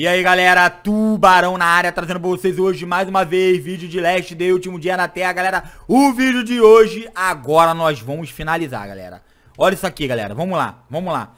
E aí galera, Tubarão na área, trazendo pra vocês hoje mais uma vez vídeo de Last Day, último dia na Terra, galera. O vídeo de hoje, agora nós vamos finalizar, galera. Olha isso aqui, galera, vamos lá, vamos lá.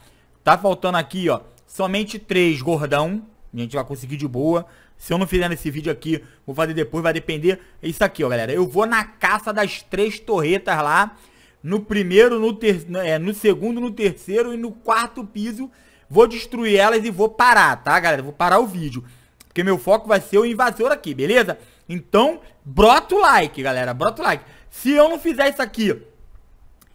Tá faltando aqui, ó, somente 3 gordão, a gente vai conseguir de boa. Se eu não fizer nesse vídeo aqui, vou fazer depois, vai depender. É isso aqui, ó, galera, eu vou na caça das 3 torretas lá. No primeiro, no segundo, no terceiro e no quarto piso. Vou destruir elas e vou parar, tá, galera? Vou parar o vídeo, porque meu foco vai ser o invasor aqui, beleza? Então, brota o like, galera, brota o like. Se eu não fizer isso aqui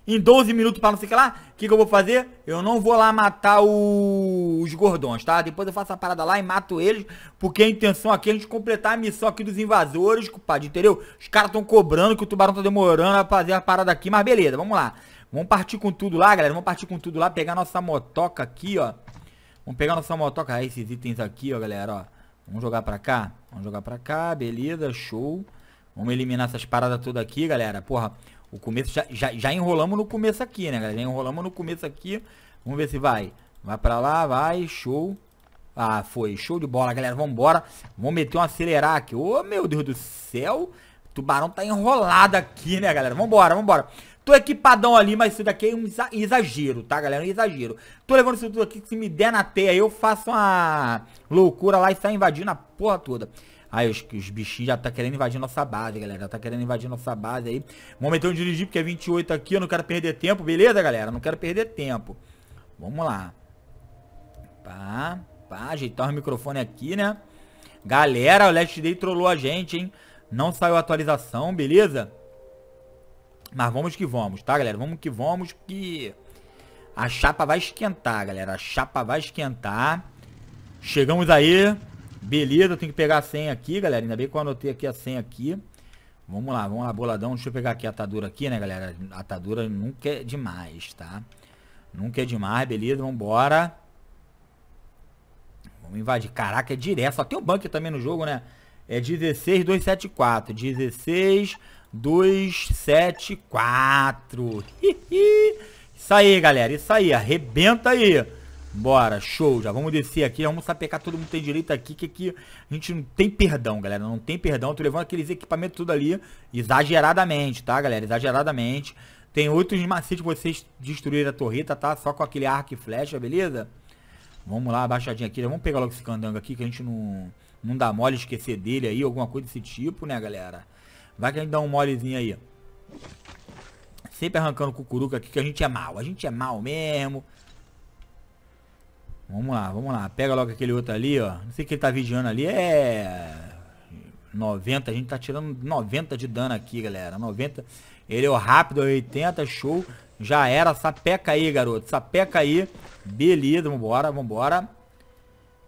em 12 minutos pra não sei o que lá, o que eu vou fazer? Eu não vou lá matar os gordões, tá? Depois eu faço a parada lá e mato eles, porque a intenção aqui é a gente completar a missão aqui dos invasores, compadre, entendeu? Os caras estão cobrando que o Tubarão tá demorando a fazer a parada aqui, mas beleza, vamos lá. Vamos partir com tudo lá, galera, vamos partir com tudo lá, pegar nossa motoca aqui, ó. Vamos pegar nossa motoca, esses itens aqui, ó, galera, ó. Vamos jogar pra cá, beleza, show. Vamos eliminar essas paradas todas aqui, galera, porra. O começo, já enrolamos no começo aqui, né, galera? Já enrolamos no começo aqui. Vamos ver se vai. Vai pra lá, vai, show. Ah, foi, show de bola, galera, vambora. Vamos meter um acelerar aqui. Ô, meu Deus do céu. O Tubarão tá enrolado aqui, né, galera? Vambora, vambora. Tô equipadão ali, mas isso daqui é um exagero, tá, galera? É um exagero. Tô levando isso tudo aqui, que se me der na teia, eu faço uma loucura lá e saio invadindo a porra toda. Aí os bichinhos já tá querendo invadir nossa base, galera. Já tá querendo invadir nossa base aí. Momento de dirigir, porque é 28 aqui. Eu não quero perder tempo, beleza, galera? Não quero perder tempo. Vamos lá. Pá, pá. Ajeitar o microfone aqui, né? Galera, o Last Day trollou a gente, hein? Não saiu a atualização, beleza? Mas vamos que vamos, tá, galera? Vamos que vamos, que a chapa vai esquentar, galera. A chapa vai esquentar. Chegamos aí. Beleza, eu tenho que pegar a senha aqui, galera. Ainda bem que eu anotei aqui a senha aqui. Vamos lá, boladão. Deixa eu pegar aqui a atadura aqui, né, galera? A atadura nunca é demais, tá? Nunca é demais, beleza. Vambora. Vamos invadir. Caraca, é direto. Só tem o bunker também no jogo, né? É 16-274. 16-274. Isso aí, galera. Isso aí. Arrebenta aí. Bora, show, já vamos descer aqui, vamos sapecar, todo mundo tem direito aqui, que aqui a gente não tem perdão, galera, não tem perdão. Eu tô levando aqueles equipamentos tudo ali, exageradamente, tá, galera, exageradamente. Tem outros macetes pra vocês destruírem a torreta, tá, só com aquele arco e flecha, beleza? Vamos lá, abaixadinha aqui, vamos pegar logo esse candango aqui, que a gente não dá mole, esquecer dele aí, alguma coisa desse tipo, né, galera? Vai que a gente dá um molezinho aí. Sempre arrancando cucuruca aqui, que a gente é mal mesmo. Vamos lá, vamos lá. Pega logo aquele outro ali, ó. Não sei o que ele tá vigiando ali. É... 90, a gente tá tirando 90 de dano aqui, galera. 90. Ele é o rápido, 80, show. Já era, sapeca aí, garoto. Sapeca aí. Beleza, vambora, vambora.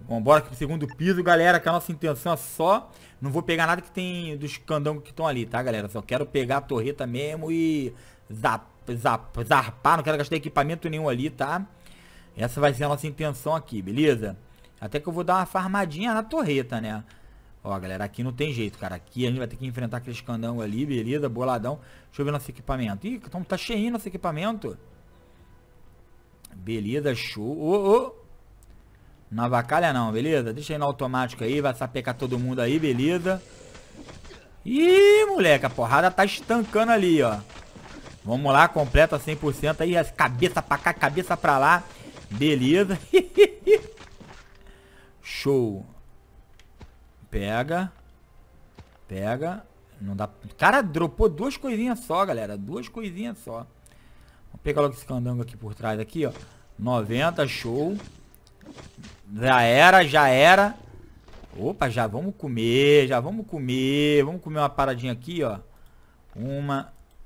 Vambora aqui pro segundo piso, galera, que a nossa intenção é só... Não vou pegar nada que tem dos candangos que estão ali, tá, galera? Só quero pegar a torreta mesmo e... zarpar, não quero gastar equipamento nenhum ali, tá? Essa vai ser a nossa intenção aqui, beleza? Até que eu vou dar uma farmadinha na torreta, né? Ó, galera, aqui não tem jeito, cara. Aqui a gente vai ter que enfrentar aqueles candangos ali, beleza? Boladão. Deixa eu ver nosso equipamento. Ih, tá cheinho nosso equipamento. Beleza, show. Ô, ô. Não avacalha não, beleza? Deixa aí no automático aí, vai sapecar todo mundo aí, beleza? Ih, moleque, a porrada tá estancando ali, ó. Vamos lá, completa 100% aí. Cabeça pra cá, cabeça pra lá. Beleza. Show. Pega. Pega. Não dá. Cara, dropou 2 coisinhas só, galera. 2 coisinhas só. Vou pegar logo esse candango aqui por trás aqui, ó. 90, show. Já era, já era. Opa, já vamos comer. Já vamos comer. Vamos comer uma paradinha aqui, ó. 1,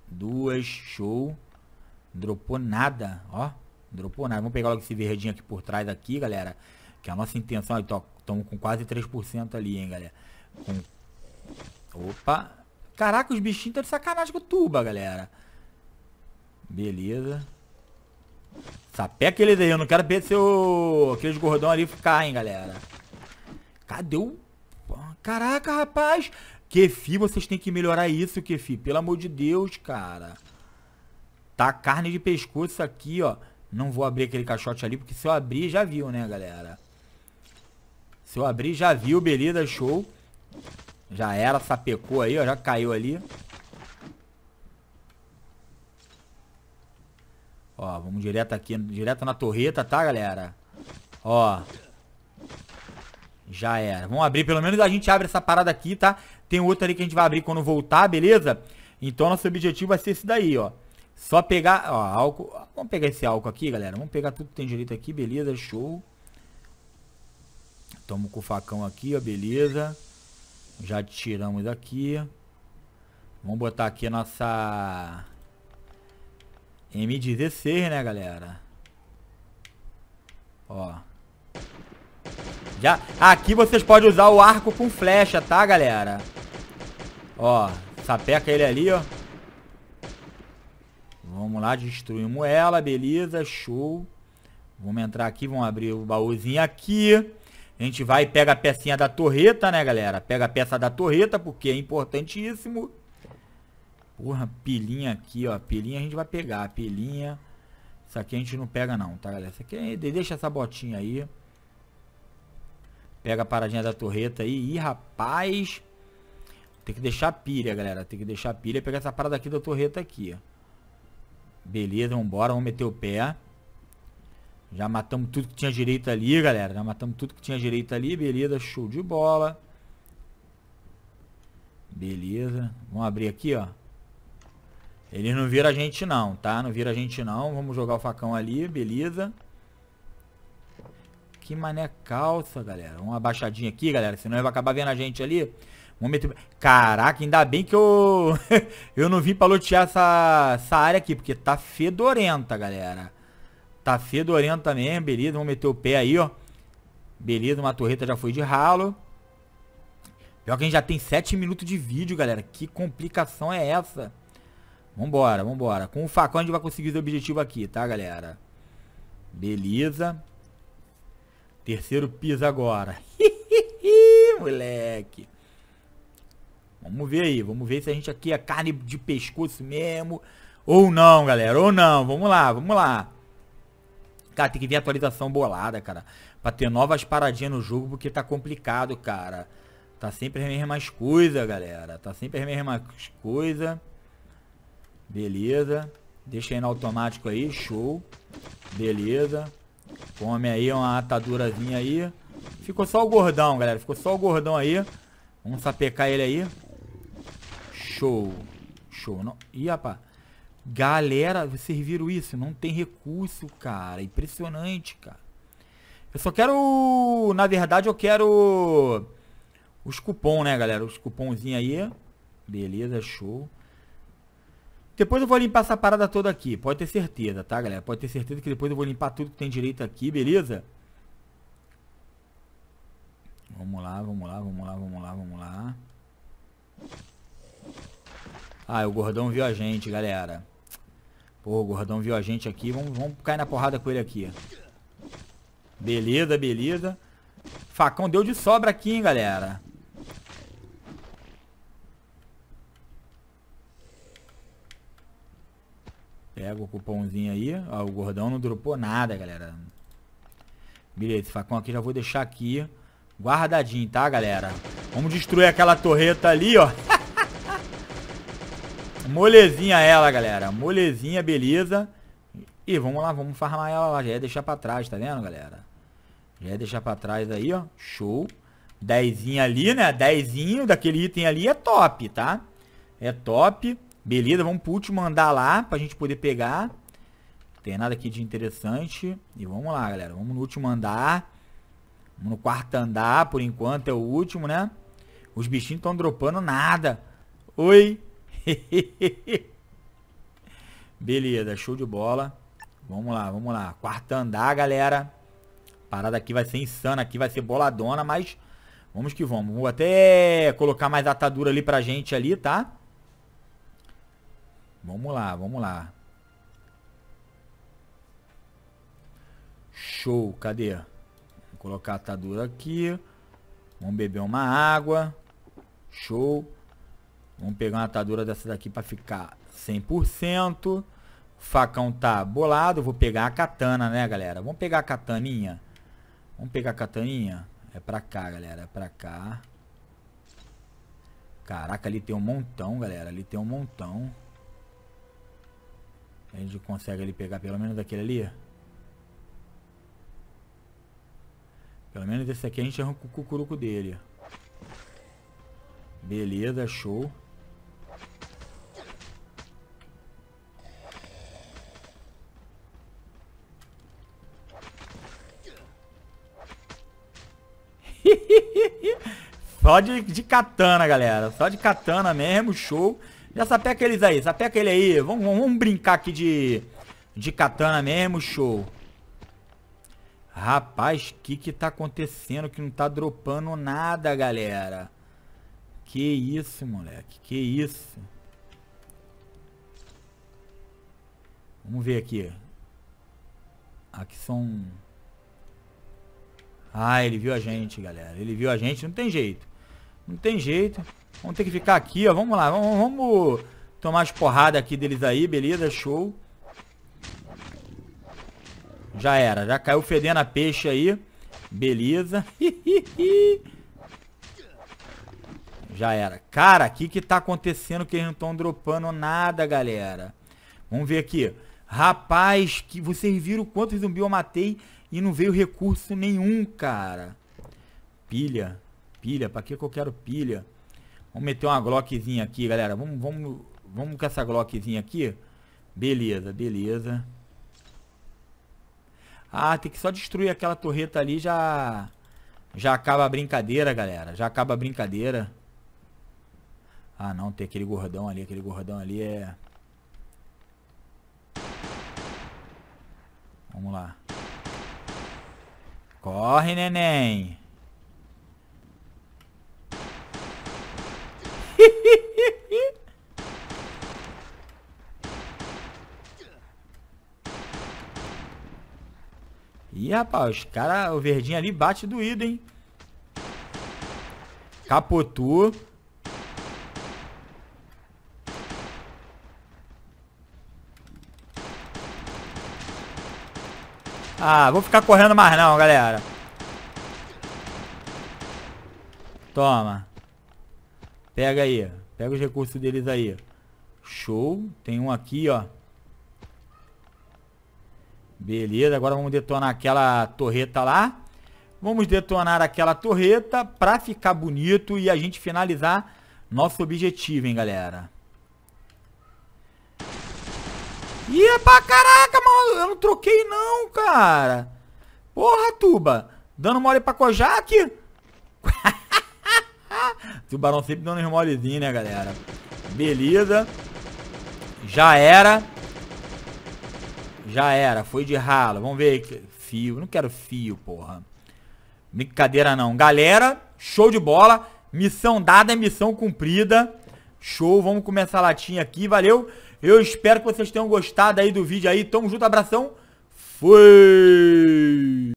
2, show. Dropou nada, ó. Dropou nada. Vamos pegar logo esse verdinho aqui por trás aqui, galera. Que a nossa intenção... Estamos com quase 3% ali, hein, galera. Opa. Caraca, os bichinhos estão de sacanagem com o tuba, galera. Beleza. Sapeca eles aí. Eu não quero perder aqueles gordão ali ficar, hein, galera. Cadê o... Caraca, rapaz. Kefi, vocês têm que melhorar isso, Kefi. Pelo amor de Deus, cara. Tá carne de pescoço aqui, ó. Não vou abrir aquele caixote ali, porque se eu abrir, já viu, né, galera? Se eu abrir, já viu, beleza, show. Já era, sapecou aí, ó, já caiu ali. Ó, vamos direto aqui, direto na torreta, tá, galera? Ó. Já era. Vamos abrir, pelo menos a gente abre essa parada aqui, tá? Tem outra ali que a gente vai abrir quando voltar, beleza? Então, nosso objetivo vai ser esse daí, ó. Só pegar, ó, álcool. Vamos pegar esse álcool aqui, galera. Vamos pegar tudo que tem direito aqui, beleza, show. Toma com o facão aqui, ó, beleza. Já tiramos daqui. Vamos botar aqui a nossa... M16, né, galera? Ó. Já... Aqui vocês podem usar o arco com flecha, tá, galera? Ó. Sapeca ele ali, ó. Vamos lá, destruímos ela, beleza, show. Vamos entrar aqui, vamos abrir o baúzinho aqui. A gente vai e pega a pecinha da torreta, né, galera? Pega a peça da torreta, porque é importantíssimo. Porra, pilinha aqui, ó. Pilinha a gente vai pegar, pilinha. Isso aqui a gente não pega não, tá, galera? Isso aqui, deixa essa botinha aí. Pega a paradinha da torreta aí. Ih, rapaz. Tem que deixar a pilha, galera. Tem que deixar a pilha e pegar essa parada aqui da torreta aqui. Beleza, vambora, vamos meter o pé. Já matamos tudo que tinha direito ali, galera. Já matamos tudo que tinha direito ali, beleza. Show de bola. Beleza. Vamos abrir aqui, ó. Eles não viram a gente não, tá? Não viram a gente não. Vamos jogar o facão ali, beleza. Que mané calça, galera. Uma abaixadinha aqui, galera. Senão ele vai acabar vendo a gente ali. Vamos meter... Caraca, ainda bem que eu... eu não vim pra lotear essa área aqui. Porque tá fedorenta, galera. Tá fedorenta mesmo, beleza. Vamos meter o pé aí, ó. Beleza, uma torreta já foi de ralo. Pior que a gente já tem 7 minutos de vídeo, galera. Que complicação é essa? Vambora, vambora. Com o facão a gente vai conseguir esse objetivo aqui, tá, galera? Beleza. Terceiro piso agora. Moleque. Vamos ver aí. Vamos ver se a gente aqui é carne de pescoço mesmo. Ou não, galera. Ou não. Vamos lá, vamos lá. Cara, tem que vir atualização bolada, cara. Pra ter novas paradinhas no jogo, porque tá complicado, cara. Tá sempre as mesmas coisas, galera. Tá sempre as mesmas coisas. Beleza. Deixa aí no automático aí. Show. Beleza. Come aí uma atadurazinha aí. Ficou só o gordão, galera. Ficou só o gordão aí. Vamos sapecar ele aí. Show. Show. Não... Ih, rapaz. Galera, vocês viram isso? Não tem recurso, cara. Impressionante, cara. Eu só quero... Na verdade, eu quero... Os cupons, né, galera? Os cupomzinhos aí. Beleza, show. Depois eu vou limpar essa parada toda aqui. Pode ter certeza, tá, galera? Pode ter certeza que depois eu vou limpar tudo que tem direito aqui, beleza? Vamos lá, vamos lá, vamos lá, vamos lá, vamos lá. Ah, o gordão viu a gente, galera. Pô, o gordão viu a gente aqui. Vamos cair na porrada com ele aqui. Beleza, beleza. Facão deu de sobra aqui, hein, galera. Pega o cupomzinho aí. Ó, o gordão não dropou nada, galera. Beleza, esse facão aqui já vou deixar aqui guardadinho, tá, galera? Vamos destruir aquela torreta ali, ó. Molezinha ela, galera. Molezinha, beleza. E vamos lá, vamos farmar ela lá. Já ia deixar pra trás, tá vendo, galera? Já ia deixar pra trás aí, ó. Show. 10zinho ali, né? 10zinho daquele item ali é top, tá? É top. Beleza, vamos pro último andar lá pra gente poder pegar. Não tem nada aqui de interessante. E vamos lá, galera. Vamos no último andar. Vamos no quarto andar, por enquanto é o último, né? Os bichinhos estão dropando nada. Oi. Beleza, show de bola. Vamos lá, vamos lá. Quarto andar, galera. Parada aqui vai ser insana, aqui vai ser boladona, mas vamos que vamos. Vou até colocar mais atadura ali pra gente ali, tá? Vamos lá, vamos lá. Show, cadê? Vou colocar a atadura aqui. Vamos beber uma água. Show. Vamos pegar uma atadura dessa daqui pra ficar 100%. O facão tá bolado. Vou pegar a katana, né, galera? Vamos pegar a kataninha. Vamos pegar a kataninha. É pra cá, galera. É pra cá. Caraca, ali tem um montão, galera. Ali tem um montão. A gente consegue ali pegar pelo menos daquele ali. Pelo menos esse aqui a gente arranca o cucuruco dele. Beleza, show. Só de katana, galera. Só de katana mesmo, show. Já sapeca eles aí, sapeca ele aí. Vamos brincar aqui de katana mesmo, show. Rapaz, que tá acontecendo? Que não tá dropando nada, galera. Que isso, moleque. Que isso. Vamos ver aqui. Aqui são... Ah, ele viu a gente, galera. Ele viu a gente, não tem jeito. Não tem jeito. Vamos ter que ficar aqui, ó. Vamos lá. Vamos tomar as porradas aqui deles aí. Beleza, show. Já era. Já caiu fedendo a peixe aí. Beleza. Já era. Cara, o que tá acontecendo que eles não estão dropando nada, galera? Vamos ver aqui. Rapaz, que vocês viram quantos zumbis eu matei e não veio recurso nenhum, cara. Pilha. Pilha, pra que eu quero pilha? Vamos meter uma glockzinha aqui, galera. Vamos com essa glockzinha aqui. Beleza, beleza. Ah, tem que só destruir aquela torreta ali. Já acaba a brincadeira, galera. Já acaba a brincadeira. Ah, não, tem aquele gordão ali. Aquele gordão ali é... Vamos lá. Corre, neném. Ih, rapaz, os caras, o verdinho ali bate doído, hein? Capotou. Ah, vou ficar correndo mais não, galera. Toma. Pega aí. Pega os recursos deles aí. Show. Tem um aqui, ó. Beleza, agora vamos detonar aquela torreta lá. Vamos detonar aquela torreta pra ficar bonito e a gente finalizar nosso objetivo, hein, galera. Ih, pra caraca, mano, eu não troquei não, cara. Porra, Tuba. Dando mole pra Kojak. Tubarão sempre dando uns molezinhos, né, galera. Beleza. Já era. Já era, foi de ralo. Vamos ver. Fio, não quero fio, porra. Brincadeira não. Galera, show de bola. Missão dada, missão cumprida. Show, vamos começar a latinha aqui. Valeu, eu espero que vocês tenham gostado aí do vídeo aí. Tamo junto, abração. Fui!